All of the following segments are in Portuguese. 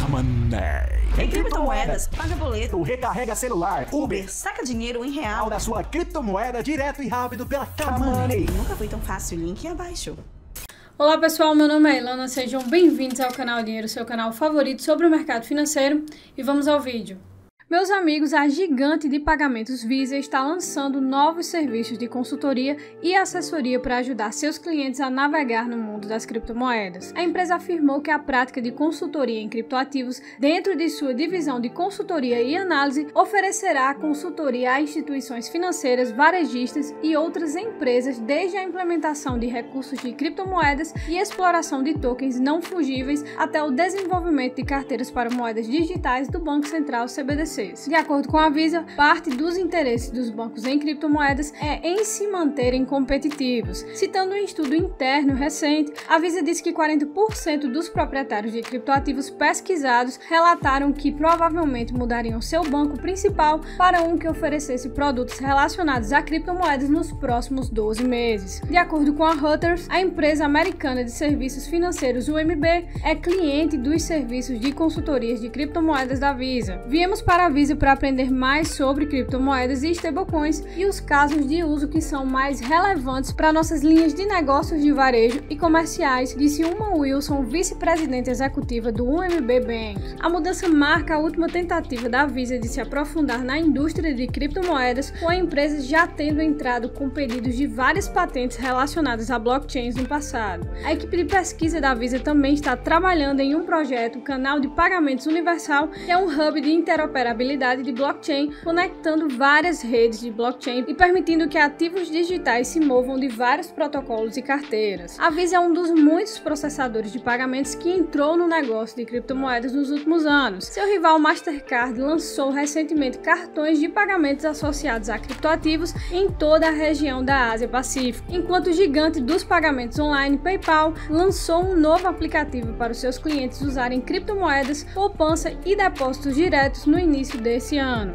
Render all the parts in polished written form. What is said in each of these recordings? Kamoney. Tem criptomoedas, paga boleto, recarrega celular, Uber, saca dinheiro em real da sua criptomoeda direto e rápido pela Kamoney. Nunca foi tão fácil, link abaixo. Olá pessoal, meu nome é Ilana, sejam bem-vindos ao canal Dinheiro, seu canal favorito sobre o mercado financeiro, e vamos ao vídeo. Meus amigos, a gigante de pagamentos Visa está lançando novos serviços de consultoria e assessoria para ajudar seus clientes a navegar no mundo das criptomoedas. A empresa afirmou que a prática de consultoria em criptoativos dentro de sua divisão de consultoria e análise oferecerá consultoria a instituições financeiras, varejistas e outras empresas desde a implementação de recursos de criptomoedas e exploração de tokens não fungíveis até o desenvolvimento de carteiras para moedas digitais do Banco Central CBDC. De acordo com a Visa, parte dos interesses dos bancos em criptomoedas é em se manterem competitivos. Citando um estudo interno recente, a Visa diz que 40% dos proprietários de criptoativos pesquisados relataram que provavelmente mudariam seu banco principal para um que oferecesse produtos relacionados a criptomoedas nos próximos 12 meses. De acordo com a Reuters, a empresa americana de serviços financeiros UMB é cliente dos serviços de consultorias de criptomoedas da Visa. Viemos para a Visa para aprender mais sobre criptomoedas e stablecoins e os casos de uso que são mais relevantes para nossas linhas de negócios de varejo e comerciais, disse Uma Wilson, vice-presidente executiva do UMB Bank. A mudança marca a última tentativa da Visa de se aprofundar na indústria de criptomoedas, com a empresa já tendo entrado com pedidos de várias patentes relacionadas a blockchains no passado. A equipe de pesquisa da Visa também está trabalhando em um projeto, o Canal de Pagamentos Universal, que é um hub de interoperabilidade de blockchain, conectando várias redes de blockchain e permitindo que ativos digitais se movam de vários protocolos e carteiras. A Visa é um dos muitos processadores de pagamentos que entrou no negócio de criptomoedas nos últimos anos. Seu rival Mastercard lançou recentemente cartões de pagamentos associados a criptoativos em toda a região da Ásia-Pacífico, enquanto o gigante dos pagamentos online PayPal lançou um novo aplicativo para os seus clientes usarem criptomoedas, poupança e depósitos diretos no início desse ano.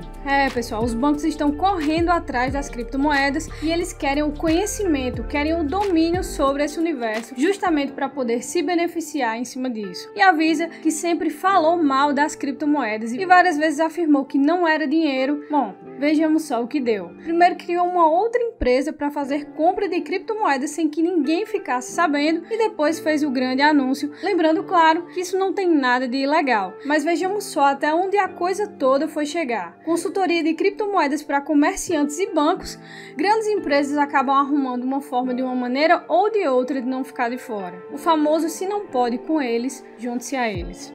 Pessoal, os bancos estão correndo atrás das criptomoedas e eles querem o conhecimento, querem o domínio sobre esse universo, justamente para poder se beneficiar em cima disso. E a Visa, que sempre falou mal das criptomoedas e várias vezes afirmou que não era dinheiro, bom, vejamos só o que deu. Primeiro criou uma outra empresa para fazer compra de criptomoedas sem que ninguém ficasse sabendo e depois fez o grande anúncio, lembrando claro que isso não tem nada de ilegal. Mas vejamos só até onde a coisa toda foi chegar. Consultoria de criptomoedas para comerciantes e bancos, grandes empresas acabam arrumando uma forma de uma maneira ou de outra de não ficar de fora. O famoso "se não pode com eles, junte-se a eles".